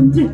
Hallelujah.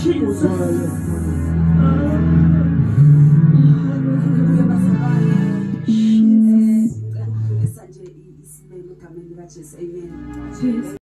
She